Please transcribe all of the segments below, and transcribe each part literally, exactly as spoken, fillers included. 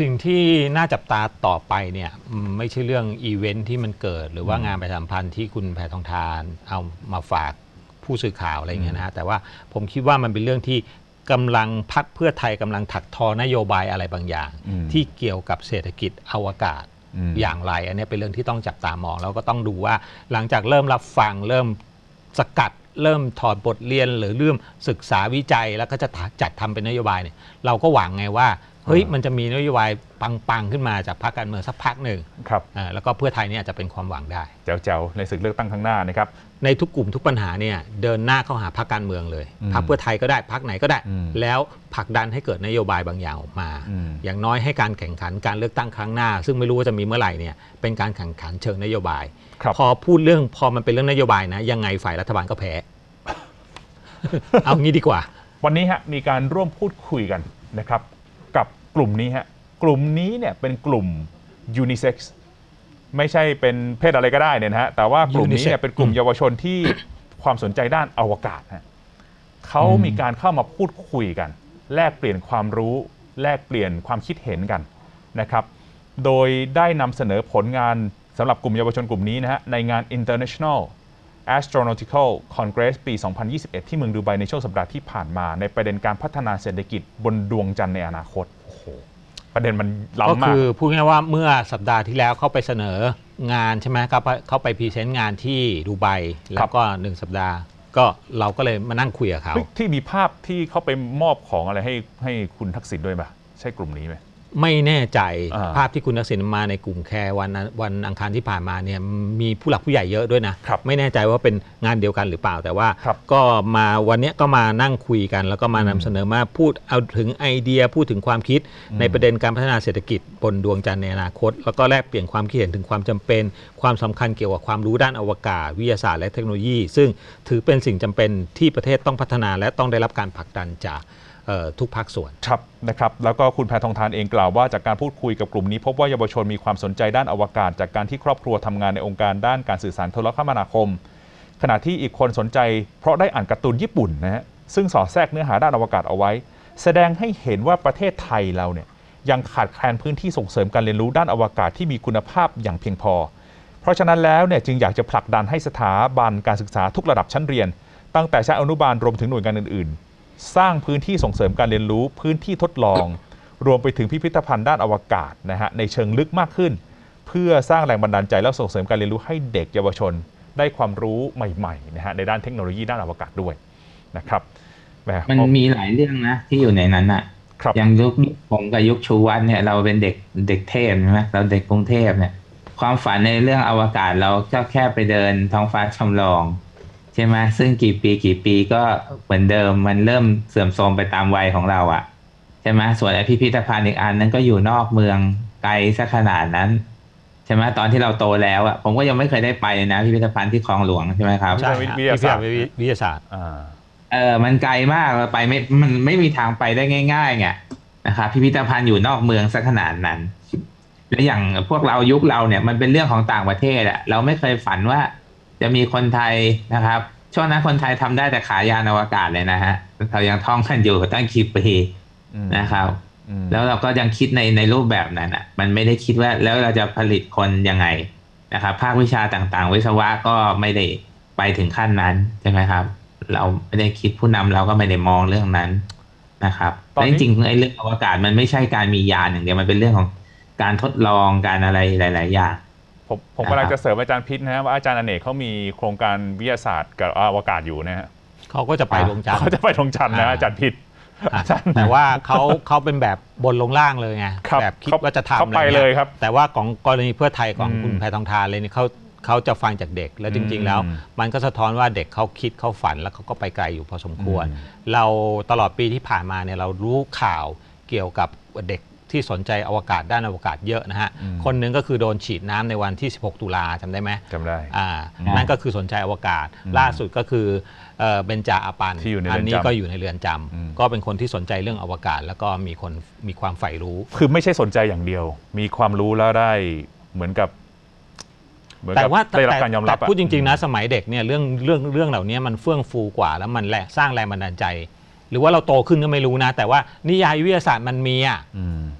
สิ่งที่น่าจับตาต่อไปเนี่ยไม่ใช่เรื่องอีเวนท์ที่มันเกิดหรือว่างานประชาสัมพันธ์ที่คุณแพทองธารเอามาฝากผู้สื่อข่าวอะไรอย่างเงี้ยนะแต่ว่าผมคิดว่ามันเป็นเรื่องที่กำลังพรรคเพื่อไทยกำลังถักทอนโยบายอะไรบางอย่างที่เกี่ยวกับเศรษฐกิจอวกาศอย่างไรอันนี้เป็นเรื่องที่ต้องจับตามองแล้วก็ต้องดูว่าหลังจากเริ่มรับฟังเริ่มสกัดเริ่มถอดบทเรียนหรือเริ่มศึกษาวิจัยแล้วก็จะจัดทำเป็นนโยบายเนี่ยเราก็หวังไงว่าเฮ้ยมันจะมีนโยบายปังๆขึ้นมาจากพรรคการเมืองสักพักหนึ่งครับแล้วก็เพื่อไทยเนี่ยจะเป็นความหวังได้เจ๋วๆในศึกเลือกตั้งข้างหน้านะครับในทุกกลุ่มทุกปัญหาเนี่ยเดินหน้าเข้าหาพรรคการเมืองเลยพรรคเพื่อไทยก็ได้พรรคไหนก็ได้แล้วผลักดันให้เกิดนโยบายบางอย่างออกมาอย่างน้อยให้การแข่งขันการเลือกตั้งครั้งหน้าซึ่งไม่รู้ว่าจะมีเมื่อไหร่เนี่ยเป็นการแข่งขันเชิงนโยบายพอพูดเรื่องพอมันเป็นเรื่องนโยบายนะยังไงฝ่ายรัฐบาลก็แพ้เอางี้ดีกว่าวันนี้ฮะมีการร่วมพูดคุยกันนะครับกับกลุ่มนี้ฮะกลุ่มนี้เนี่ยเป็นกลุ่มยูนิเซ็กซ์ไม่ใช่เป็นเพศอะไรก็ได้เนี่ยนะฮะแต่ว่ากลุ่มนี้เนี่ยเป็นกลุ่มเยาวชนที่ความสนใจด้านอวกาศฮะเขามีการเข้ามาพูดคุยกันแลกเปลี่ยนความรู้แลกเปลี่ยนความคิดเห็นกันนะครับโดยได้นำเสนอผลงานสำหรับกลุ่มเยาวชนกลุ่มนี้นะฮะในงาน International Astronautical Congress ปี สองพันยี่สิบเอ็ด ที่เมืองดูไบในช่วงสัปดาห์ที่ผ่านมาในประเด็นการพัฒนาเศรษฐกิจบนดวงจันทร์ในอนาคตโอ้โหประเด็นมันล้ำมากก็คือพูดง่ายว่าเมื่อสัปดาห์ที่แล้วเข้าไปเสนองานใช่ไหมครับเขาไปพรีเซนต์งานที่ดูไบแล้วก็หนึ่งสัปดาห์ก็เราก็เลยมานั่งคุยกับเขาที่มีภาพที่เขาไปมอบของอะไรให้ให้คุณทักษิณด้วยป่ะใช่กลุ่มนี้ไหมไม่แน่ใจภาพที่คุณทักษิณมาในกลุ่มแคร์วันวันอังคารที่ผ่านมาเนี่ยมีผู้หลักผู้ใหญ่เยอะด้วยนะไม่แน่ใจว่าเป็นงานเดียวกันหรือเปล่าแต่ว่าก็มาวันนี้ก็มานั่งคุยกันแล้วก็มานำเสนอมาพูดเอาถึงไอเดียพูดถึงความคิดในประเด็นการพัฒนาเศรษฐกิจบนดวงจันทร์ในอนาคตแล้วก็แลกเปลี่ยนความคิดเห็นถึงความจำเป็นความสำคัญเกี่ยวกับความรู้ด้านอวกาศวิทยาศาสตร์และเทคโนโลยีซึ่งถือเป็นสิ่งจำเป็นที่ประเทศต้องพัฒนาและต้องได้รับการผลักดันจากทุกภาคส่วนครับนะครับแล้วก็คุณแพทองธารเองกล่าวว่าจากการพูดคุยกับกลุ่มนี้พบว่าเยาวชนมีความสนใจด้านอวกาศจากการที่ครอบครัวทำงานในองค์การด้านการสื่อสารโทรคมนาคมขณะที่อีกคนสนใจเพราะได้อ่านการ์ตูนญี่ปุ่นนะฮะซึ่งสอดแทรกเนื้อหาด้านอวกาศเอาไว้แสดงให้เห็นว่าประเทศไทยเราเนี่ยยังขาดแคลนพื้นที่ส่งเสริมการเรียนรู้ด้านอวกาศที่มีคุณภาพอย่างเพียงพอเพราะฉะนั้นแล้วเนี่ยจึงอยากจะผลักดันให้สถาบันการศึกษาทุกระดับชั้นเรียนตั้งแต่ชั้นอนุบาลรวมถึงหน่วยงานอื่นสร้างพื้นที่ส่งเสริมการเรียนรู้พื้นที่ทดลองรวมไปถึงพิพิธภัณฑ์ด้านอวกาศนะฮะในเชิงลึกมากขึ้นเพื่อสร้างแรงบันดาลใจและส่งเสริมการเรียนรู้ให้เด็กเยาวชนได้ความรู้ใหม่ๆนะฮะในด้านเทคโนโลยีด้านอวกาศด้วยนะครับมันมีหลายเรื่องนะที่อยู่ในนั้นอ่ะอย่างยุคผมกับยุคชูวัฒน์เนี่ยเราเป็นเด็กเด็กเทพใช่ไหมเราเด็กกรุงเทพเนี่ยความฝันในเรื่องอวกาศเราก็แค่ไปเดินท้องฟ้าจำลองใช่ไหมซึ่งกี่ปีกี่ปีก็เหมือนเดิมมันเริ่มเสื่อมโทรมไปตามวัยของเราอ่ะใช่ไหมส่วนไอพิพิธภัณฑ์อีกอันนั้นก็อยู่นอกเมืองไกลซะขนาดนั้นใช่ไหมตอนที่เราโตแล้วอ่ะผมก็ยังไม่เคยได้ไปนะพิพิธภัณฑ์ที่คลองหลวงใช่ไหมครับใช่วิทยาศาสตร์วิทยาศาสตร์เออมันไกลมากเราไปไม่มันไม่มีทางไปได้ง่ายๆไงนะครับพิพิธภัณฑ์อยู่นอกเมืองซะขนาดนั้นและอย่างพวกเรายุคเราเนี่ยมันเป็นเรื่องของต่างประเทศอ่ะเราไม่เคยฝันว่าจะมีคนไทยนะครับช่วงนั้นคนไทยทำได้แต่ขายยานอวกาศเลยนะฮะเรายังท่องกันอยู่ตั้งกี่ปีนะครับแล้วเราก็ยังคิดในในรูปแบบนั้นอ่ะมันไม่ได้คิดว่าแล้วเราจะผลิตคนยังไงนะครับภาควิชาต่างๆวิศวะก็ไม่ได้ไปถึงขั้นนั้นใช่ไหมครับเราไม่ได้คิดผู้นำเราก็ไม่ได้มองเรื่องนั้นนะครับแต่จริงๆไอ้เรื่องอวกาศมันไม่ใช่การมียานอย่างเดียวมันเป็นเรื่องของการทดลองการอะไรหลายๆอย่างผมผมกำลังจะเสริมอาจารย์พิษนะฮะว่าอาจารย์อเนกเขามีโครงการวิทยาศาสตร์กับอวกาศอยู่นะฮะเขาก็จะไปดวงจันทร์เขาจะไปดวงจันทร์นะอาจารย์พิษแต่ว่าเขาเขาเป็นแบบบนลงล่างเลยไงแบบคิดว่าจะทำไปเลยครับแต่ว่าของกรณีเพื่อไทยของคุณแพทองธารเลยเนี่ยเขาเขาจะฟังจากเด็กแล้วจริงๆแล้วมันก็สะท้อนว่าเด็กเขาคิดเขาฝันแล้วเขาก็ไปไกลอยู่พอสมควรเราตลอดปีที่ผ่านมาเนี่ยเรารู้ข่าวเกี่ยวกับเด็กที่สนใจอวกาศด้านอวกาศเยอะนะฮะคนหนึ่งก็คือโดนฉีดน้ำในวันที่สิบหกตุลาจำได้ไหมจำได้อ่านั่นก็คือสนใจอวกาศล่าสุดก็คือเบญจาอาปันอันนี้ก็อยู่ในเรือนจำก็เป็นคนที่สนใจเรื่องอวกาศแล้วก็มีคนมีความใฝ่รู้คือไม่ใช่สนใจอย่างเดียวมีความรู้แล้วได้เหมือนกับแต่ว่าแต่พูดจริงๆนะสมัยเด็กเนี่ยเรื่องเรื่องเรื่องเหล่านี้มันเฟื่องฟูกว่าแล้วมันแหละสร้างแรงบันดาลใจ หรือว่าเราโตขึ้นก็ไม่รู้นะแต่ว่านิยายวิทยาศาสตร์มันมีอ่ะ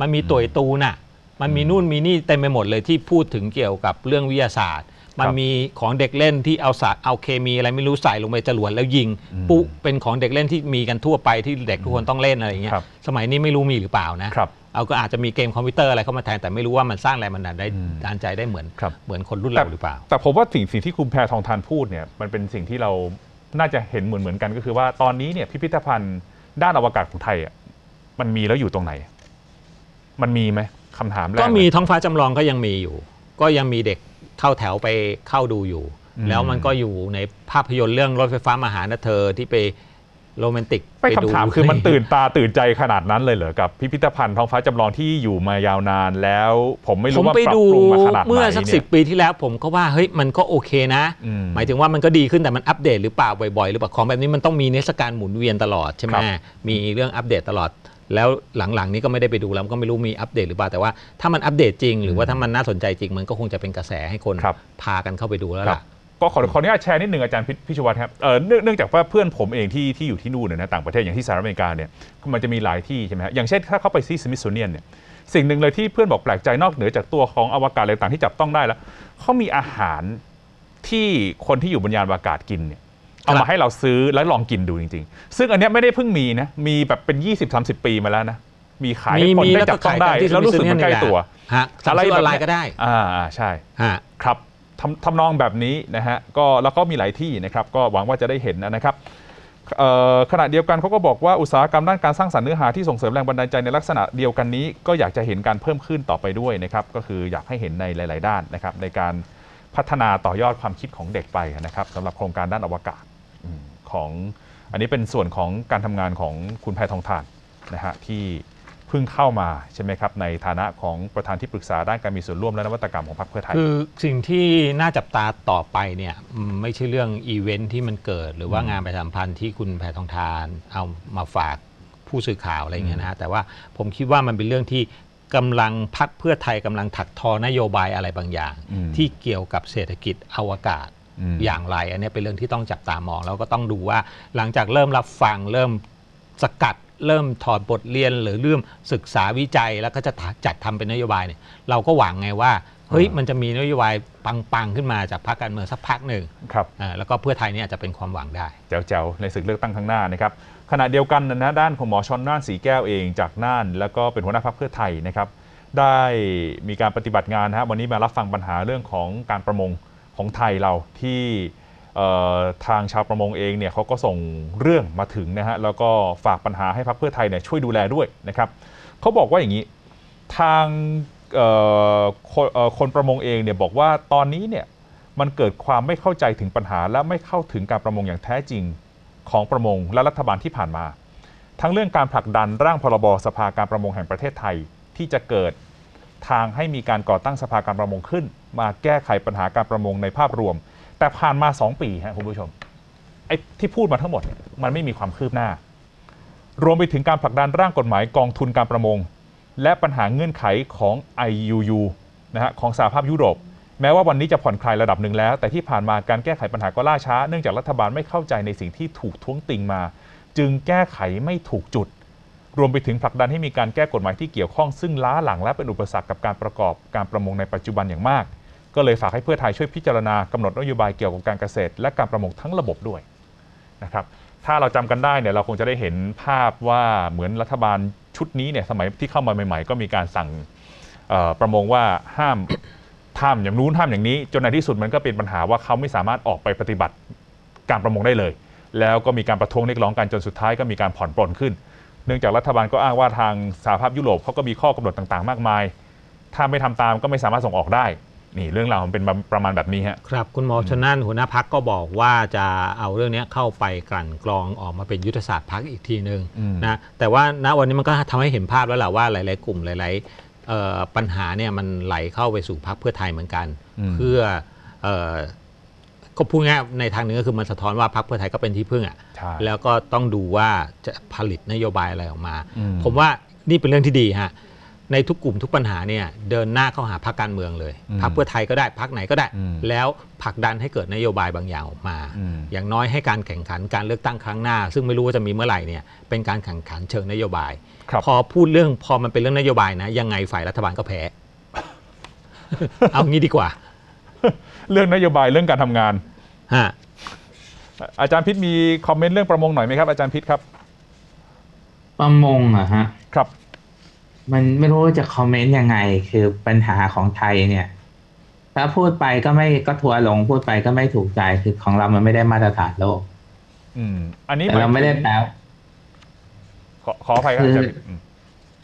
มันมีตัวตูน่ะมันมีนู่นมีนี่เต็มไปหมดเลยที่พูดถึงเกี่ยวกับเรื่องวิทยาศาสตร์มันมีของเด็กเล่นที่เอาศาสตร์เอาเคมีอะไรไม่รู้ใส่ลงไปจรวดแล้วยิงปุ๊เป็นของเด็กเล่นที่มีกันทั่วไปที่เด็กทุกคนต้องเล่นอะไรอย่างเงี้ยสมัยนี้ไม่รู้มีหรือเปล่านะเอาก็อาจจะมีเกมคอมพิวเตอร์อะไรเข้ามาแทนแต่ไม่รู้ว่ามันสร้างแรงบันดาลใจได้เหมือนเหมือนคนรุ่นเราหรือเปล่าแต่ผมว่าสิ่งสิ่งที่คุณแพรทองธารพูดเนี่ยมันเป็นสิ่งที่เราน่าจะเห็นเหมือนเหมือนกันก็คือว่าตอนนี้เนี่ยพิพิธภัณฑ์ด้านอวกาศของไทยอ่ะมันมีแล้วอยู่ตรงไหนมันมีไหมคำถามแรกก็มีท้องฟ้าจำลองก็ยังมีอยู่ก็ยังมีเด็กเข้าแถวไปเข้าดูอยู่แล้วมันก็อยู่ในภาพยนตร์เรื่องรถไฟฟ้ามาหานะเธอที่ไปโรแมนติกไปคำถามคือมันตื่นตาตื่นใจขนาดนั้นเลยเหรอกับพิพิธภัณฑ์ท้องฟ้าจำลองที่อยู่มายาวนานแล้วผมไม่รู้ว่าปรับปรุงมาขนาดไหนเมื่อสักสิบปีที่แล้วผมก็ว่าเฮ้ยมันก็โอเคนะหมายถึงว่ามันก็ดีขึ้นแต่มันอัปเดตหรือเปล่าบ่อยๆหรือเปล่าของแบบนี้มันต้องมีเทศกาลหมุนเวียนตลอดใช่ไหมมีเรื่องอัปเดตตลอดแล้วหลังๆนี้ก็ไม่ได้ไปดูแล้วก็ไม่รู้มีอัปเดตหรือเปล่าแต่ว่าถ้ามันอัปเดตจริงหรือว่าถ้ามันน่าสนใจจริงมันก็คงจะเป็นกระแสให้คนพากันเข้าไปดูแล้วล่ะก็ขอขออนุญาตแชร์นิดหนึ่งอาจารย์พิชวัตรครับเนื่องจากว่าเพื่อนผมเองที่ที่อยู่ที่นู่นเนี่ยนะต่างประเทศอย่างที่สหรัฐอเมริกาเนี่ยมันจะมีหลายที่ใช่ไหมครับอย่างเช่นถ้าเข้าไปที่สมิธโซเนียนเนี่ยสิ่งหนึ่งเลยที่เพื่อนบอกแปลกใจนอกเหนือจากตัวของอวกาศอะไรต่างที่จับต้องได้แล้วเขามีอาหารที่คนที่อยู่บนยานอวกาศกินเนี่ยเอามาให้เราซื้อแล้วลองกินดูจริงๆซึ่งอันนี้ไม่ได้เพิ่งมีนะมีแบบเป็น ยี่สิบถึงสามสิบ ปีมาแล้วนะมีขายให้คนได้จับต้องได้แล้วรู้สึกมันใกล้ตัวอะไรออนไลน์ก็ได้อ่าใช่ครับทำทำนองแบบนี้นะฮะก็แล้วก็มีหลายที่นะครับก็หวังว่าจะได้เห็นนะครับขณะเดียวกันเขาก็บอกว่าอุตสาหกรรมด้านการสร้างสรรค์เนื้อหาที่ส่งเสริมแรงบันดาลใจในลักษณะเดียวกันนี้ก็อยากจะเห็นการเพิ่มขึ้นต่อไปด้วยนะครับก็คืออยากให้เห็นในหลายๆด้านนะครับในการพัฒนาต่อยอดความคิดของเด็กไปนะครับสำหรับโครงการด้านอวกาศของอันนี้เป็นส่วนของการทำงานของคุณแพทองธารนะฮะที่เพิ่งเข้ามาใช่ไหมครับในฐานะของประธานที่ปรึกษาด้านการมีส่วนร่วมและนวัตกรรมของพรรคเพื่อไทยคือสิ่งที่น่าจับตาต่อไปเนี่ยไม่ใช่เรื่องอีเวนท์ที่มันเกิดหรือว่างานประชาสัมพันธ์ที่คุณแพทองธารเอามาฝากผู้สื่อข่าวอะไรอย่างเงี้ยนะแต่ว่าผมคิดว่ามันเป็นเรื่องที่กำลังพรรคเพื่อไทยกำลังถักทอนโยบายอะไรบางอย่างที่เกี่ยวกับเศรษฐกิจอวกาศอย่างไรอันนี้เป็นเรื่องที่ต้องจับตามองแล้วก็ต้องดูว่าหลังจากเริ่มรับฟังเริ่มสกัดเริ่มถอดบทเรียนหรือเริ่มศึกษาวิจัยแล้วก็จะจัดทำเป็นนโยบายเนี่ยเราก็หวังไงว่าเฮ้ยมันจะมีนโยบายปังๆขึ้นมาจากพรรคการเมืองสักพักหนึ่งครับแล้วก็เพื่อไทยเนี่ยจะเป็นความหวังได้เจ้าๆในศึกเลือกตั้งข้างหน้านะครับขณะเดียวกันนะด้านของหมอชลน่านศรีแก้วเองจากน่านแล้วก็เป็นหัวหน้าพรรคเพื่อไทยนะครับได้มีการปฏิบัติงานนะวันนี้มารับฟังปัญหาเรื่องของการประมงของไทยเราที่ทางชาวประมงเองเนี่ยเขาก็ส่งเรื่องมาถึงนะฮะแล้วก็ฝากปัญหาให้พรรคเพื่อไทยเนี่ยช่วยดูแลด้วยนะครับเขาบอกว่าอย่างนี้ทางคนประมงเองเนี่ยบอกว่าตอนนี้เนี่ยมันเกิดความไม่เข้าใจถึงปัญหาและไม่เข้าถึงการประมงอย่างแท้จริงของประมงและรัฐบาลที่ผ่านมาทั้งเรื่องการผลักดันร่างพรบสภาการประมงแห่งประเทศไทยที่จะเกิดทางให้มีการก่อตั้งสภาการประมงขึ้นมาแก้ไขปัญหาการประมงในภาพรวมแต่ผ่านมาสองปีครับคุณผู้ชมไอ้ที่พูดมาทั้งหมดมันไม่มีความคืบหน้ารวมไปถึงการผลักดันร่างกฎหมายกองทุนการประมงและปัญหาเงื่อนไขของ ไอ ยู ยู นะฮะของสหภาพยุโรปแม้ว่าวันนี้จะผ่อนคลายระดับหนึ่งแล้วแต่ที่ผ่านมาการแก้ไขปัญหาก็ล่าช้าเนื่องจากรัฐบาลไม่เข้าใจในสิ่งที่ถูกท้วงติงมาจึงแก้ไขไม่ถูกจุดรวมไปถึงผลักดันให้มีการแก้กฎหมายที่เกี่ยวข้องซึ่งล้าหลังและเป็นอุปสรรคกับการประกอบการประมงในปัจจุบันอย่างมากก็เลยฝากให้เพื่อไทยช่วยพิจารณากำหนดนโยบายเกี่ยวกับการเกษตรและการประมงทั้งระบบด้วยนะครับถ้าเราจำกันได้เนี่ยเราคงจะได้เห็นภาพว่าเหมือนรัฐบาลชุดนี้เนี่ยสมัยที่เข้ามาใหม่ๆก็มีการสั่งประมงว่าห้ามห้ามอย่างนู้นห้ามอย่างนี้จนในที่สุดมันก็เป็นปัญหาว่าเขาไม่สามารถออกไปปฏิบัติการประมงได้เลยแล้วก็มีการประท้วงเรียกร้องกันจนสุดท้ายก็มีการผ่อนปลนขึ้นเนื่องจากรัฐบาลก็อ้างว่าทางสหภาพยุโรปเขาก็มีข้อกำหนดต่างๆมากมายถ้าไม่ทำตามก็ไม่สามารถส่งออกได้นี่เรื่องราวมันเป็นประมาณแบบนี้ฮะครับคุณหมอชลน่านหัวหน้าพรรคก็บอกว่าจะเอาเรื่องนี้เข้าไปกลั่นกรองออกมาเป็นยุทธศาสตร์พรรคอีกทีนึงนะแต่ว่าณวันนี้มันก็ทำให้เห็นภาพแล้วแหละว่าหลายๆกลุ่มหลายๆปัญหาเนี่ยมันไหลเข้าไปสู่พรรคเพื่อไทยเหมือนกันเพื่อก็พูดง่ายในทางนึงก็คือมันสะท้อนว่าพรรคเพื่อไทยก็เป็นที่พึ่งอ่ะแล้วก็ต้องดูว่าจะผลิตนโยบายอะไรออกมาผมว่านี่เป็นเรื่องที่ดีฮะ ในทุกกลุ่มทุกปัญหาเนี่ยเดินหน้าเข้าหาพรรคการเมืองเลยพรรคเพื่อไทยก็ได้พรรคไหนก็ได้แล้วผลักดันให้เกิดนโยบายบางอย่างออกมาอย่างน้อยให้การแข่งขันการเลือกตั้งครั้งหน้าซึ่งไม่รู้ว่าจะมีเมื่อไหร่เนี่ยเป็นการแข่งขันเชิงนโยบายพอพูดเรื่องพอมันเป็นเรื่องนโยบายนะยังไงฝ่ายรัฐบาลก็แพ้ เอางี้ดีกว่า เรื่องนโยบายเรื่องการทำงานฮะอาจารย์พิษมีคอมเมนต์เรื่องประมงหน่อยไหมครับอาจารย์พิษครับประมงอะฮะครับมันไม่รู้จะคอมเมนต์ยังไงคือปัญหาของไทยเนี่ยถ้าพูดไปก็ไม่ก็ทัวร์ลงพูดไปก็ไม่ถูกใจคือของเรามันไม่ได้มาตรฐานโลกอืมอันนี้เราไม่ได้แปลขอขออภัยครับ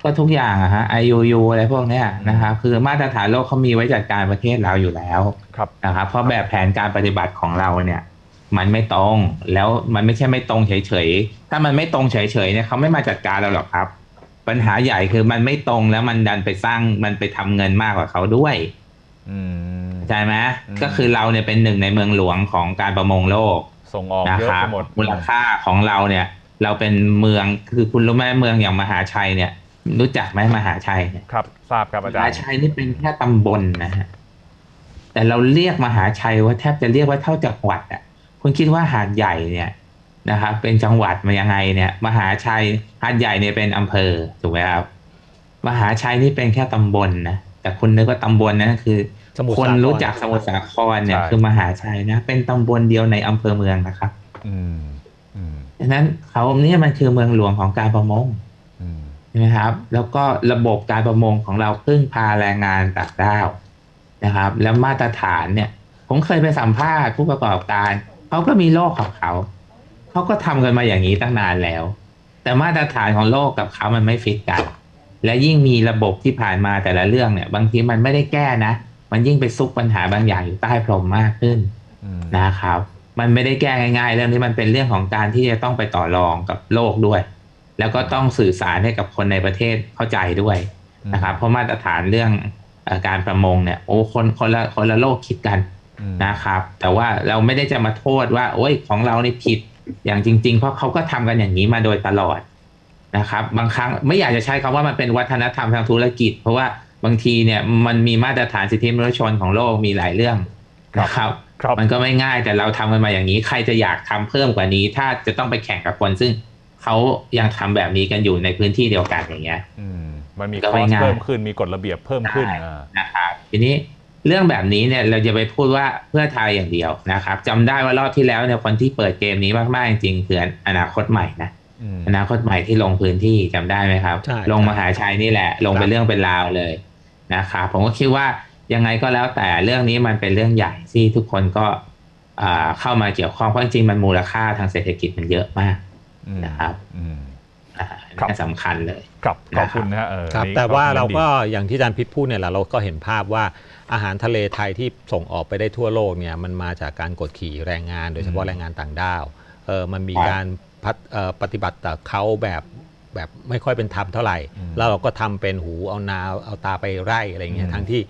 ก็ทุกอย่างอะฮะ ไอ ยู ยู อะไรพวกเนี้ยนะครับคือมาตรฐานโลกเขามีไว้จัดการประเทศเราอยู่แล้วครับนะครับเพราะแบบแผนการปฏิบัติของเราเนี่ยมันไม่ตรงแล้วมันไม่ใช่ไม่ตรงเฉยๆถ้ามันไม่ตรงเฉยๆเนี่ยเขาไม่มาจัดการเราหรอกครับปัญหาใหญ่คือมันไม่ตรงแล้วมันดันไปสร้างมันไปทำเงินมากกว่าเขาด้วยใช่ไหมก็คือเราเนี่ยเป็นหนึ่งในเมืองหลวงของการประมงโลกส่งออกเยอะไปหมดมูลค่าของเราเนี่ยเราเป็นเมืองคือคุณรู้ไหมเมืองอย่างมหาชัยเนี่ยรู้จักไหมมหาชัยเนี่ยครับทราบครับอาจารย์มหาชัยนี่เป็นแค่ตำบลนะฮะแต่เราเรียกมหาชัยว่าแทบจะเรียกว่าเท่าจังหวัดอ่ะคุณคิดว่าหาดใหญ่เนี่ยนะครับเป็นจังหวัดมันยังไงเนี่ยมหาชัยหาดใหญ่เนี่ยเป็นอำเภอถูกไหมครับมหาชัยนี่เป็นแค่ตำบลนะแต่คุณนึกว่าตำบลนั่นคือคนรู้จักสมุทรสาครเนี่ยคือมหาชัยนะเป็นตำบลเดียวในอำเภอเมืองนะครับอืมดังนั้นเขาเนี่ยมันคือเมืองหลวงของการประมงใช่ไหมครับแล้วก็ระบบการประมงของเราพึ่งพาแรงงานต่างด้าวนะครับแล้วมาตรฐานเนี่ยผมเคยไปสัมภาษณ์ผู้ประกอบการเขาก็มีโลกของเขาเขาก็ทำกันมาอย่างนี้ตั้งนานแล้วแต่มาตรฐานของโลกกับเขามันไม่ฟิตกันและยิ่งมีระบบที่ผ่านมาแต่ละเรื่องเนี่ยบางทีมันไม่ได้แก้นะมันยิ่งไปซุกปัญหาบางอย่างอยู่ใต้พรมมากขึ้นนะครับมันไม่ได้แก้ง่ายๆเรื่องนี้มันเป็นเรื่องของการที่จะต้องไปต่อรองกับโลกด้วยแล้วก็ต้องสื่อสารให้กับคนในประเทศเข้าใจด้วยนะครับเพราะมาตรฐานเรื่องการประมงเนี่ยโอ้คนคนละคนละโลกคิดกันนะครับแต่ว่าเราไม่ได้จะมาโทษว่าโอ้ยของเรานี่ผิดอย่างจริงๆเพราะเขาก็ทำกันอย่างนี้มาโดยตลอดนะครับบางครั้งไม่อยากจะใช้คำว่ามันเป็นวัฒนธรรมทางธุรกิจเพราะว่าบางทีเนี่ยมันมีมาตรฐานสิทธิมนุษยชนของโลกมีหลายเรื่องนะครับมันก็ไม่ง่ายแต่เราทำกันมาอย่างนี้ใครจะอยากทำเพิ่มกว่านี้ถ้าจะต้องไปแข่งกับคนซึ่งเขายังทำแบบนี้กันอยู่ในพื้นที่เดียวกันอย่างเงี้ยมันมีข้อเพิ่มขึ้นมีกฎระเบียบเพิ่มขึ้นนะครับทีนี้เรื่องแบบนี้เนี่ยเราจะไปพูดว่าเพื่อไทยอย่างเดียวนะครับจำได้ว่ารอบที่แล้วเนี่ยคนที่เปิดเกมนี้มากๆจริงๆคืออนาคตใหม่นะอนาคตใหม่ที่ลงพื้นที่จำได้ไหมครับลงมหาชัยนี่แหละลงเป็นเรื่องเป็นราวเลยนะครับผมก็คิดว่ายังไงก็แล้วแต่เรื่องนี้มันเป็นเรื่องใหญ่ที่ทุกคนก็เข้ามาเกี่ยวข้องเพราะจริงๆมันมูลค่าทางเศรษฐกิจมันเยอะมากนะครับสำคัญเลยครับขอบคุณนะครับแต่ว่าเราก็อย่างที่อาจารย์พิษพูดเนี่ยแหละเราก็เห็นภาพว่าอาหารทะเลไทยที่ส่งออกไปได้ทั่วโลกเนี่ยมันมาจากการกดขี่แรงงานโดยเฉพาะแรงงานต่างด้าวเออมันมีการปฏิบัติต่อเขาแบบแบบไม่ค่อยเป็นธรรมเท่าไหร่แล้วเราก็ทำเป็นหูเอานาเอาตาไปไร่อะไรเงี้ยทั้งที่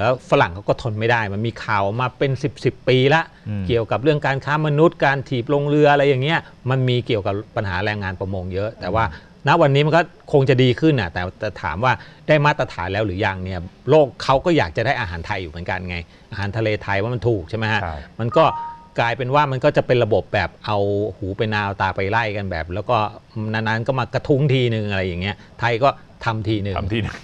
แล้วฝรั่งเขาก็ทนไม่ได้มันมีข่าวมาเป็นสิบสิบปีละเกี่ยวกับเรื่องการค้ามนุษย์การถีบลงเรืออะไรอย่างเงี้ยมันมีเกี่ยวกับปัญหาแรงงานประมงเยอะแต่ว่าณวันนี้มันก็คงจะดีขึ้นนะแต่แต่ถามว่าได้มาตรฐานแล้วหรือยังเนี่ยโลกเขาก็อยากจะได้อาหารไทยอยู่เหมือนกันไงอาหารทะเลไทยว่ามันถูกใช่ไหมฮะมันก็กลายเป็นว่ามันก็จะเป็นระบบแบบเอาหูไปนาเอาตาไปไล่กันแบบแล้วก็นานๆก็มากระทุ้งทีหนึ่งอะไรอย่างเงี้ยไทยก็ทำทีหนึ่งทำทีหนึ่ง